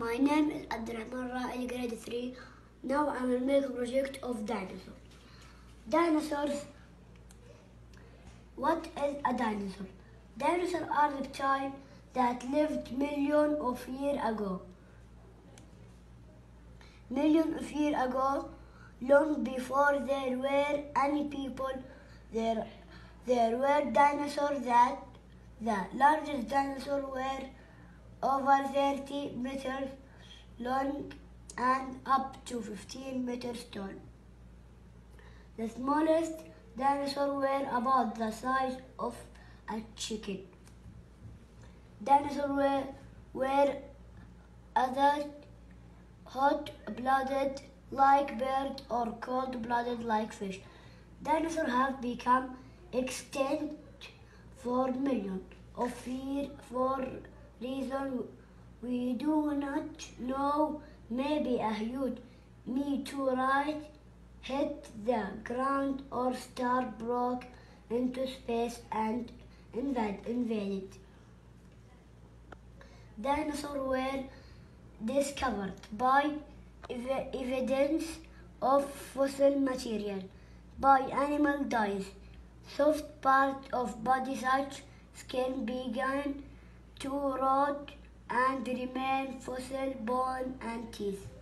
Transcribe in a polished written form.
My name is Abdurrahman Ra'il, grade 3. Now I will make a project of dinosaurs. Dinosaurs. What is a dinosaur? Dinosaurs are reptiles that lived millions of years ago. Long before there were any people, there were dinosaurs. That the largest dinosaurs were over 30 meters long and up to 15 meters tall. The smallest dinosaurs were about the size of a chicken. Dinosaurs were adult, hot-blooded like bird or cold-blooded like fish. Dinosaurs have become extinct for millions of years for reasons we do not know. Maybe a huge meteorite hit the ground or star broke into space and invaded. Dinosaurs were discovered by evidence of fossil material, by animal dyes, soft parts of body such skin began to rot and remain fossil bone and teeth.